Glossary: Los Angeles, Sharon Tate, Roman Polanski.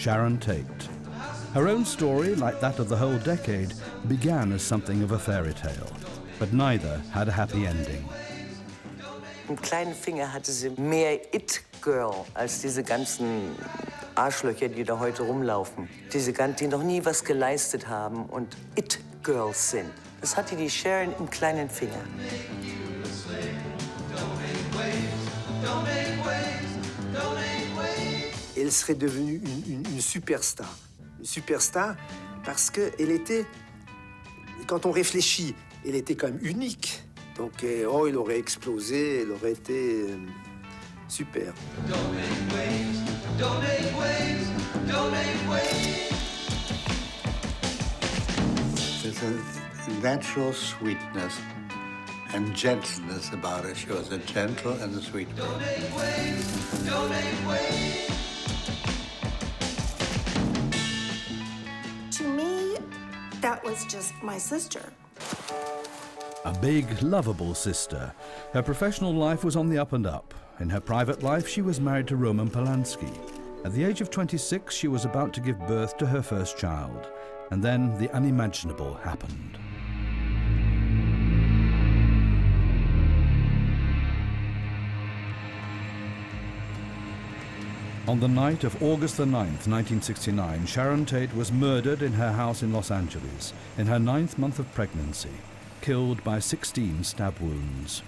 Sharon Tate. Her own story, like that of the whole decade, began as something of a fairy tale, but neither had a happy ending. Einen kleinen Finger hatte sie mehr It-Girl als diese ganzen Arschlöcher, die da heute rumlaufen. Diese ganzen, die noch nie was geleistet haben und It-Girls sind. Das hatte die Sharon im kleinen Finger. Elle serait devenue une superstar. Une superstar parce qu'elle était, quand on réfléchit, elle était quand même unique. Donc, oh, il aurait explosé, il aurait été super. There's a natural sweetness and gentleness about her. She was a gentle and a sweet girl. To me, that was just my sister. A big, lovable sister. Her professional life was on the up and up. In her private life, she was married to Roman Polanski. At the age of 26, she was about to give birth to her first child. And then the unimaginable happened. On the night of August the 9th, 1969, Sharon Tate was murdered in her house in Los Angeles, in her 9th month of pregnancy, killed by 16 stab wounds.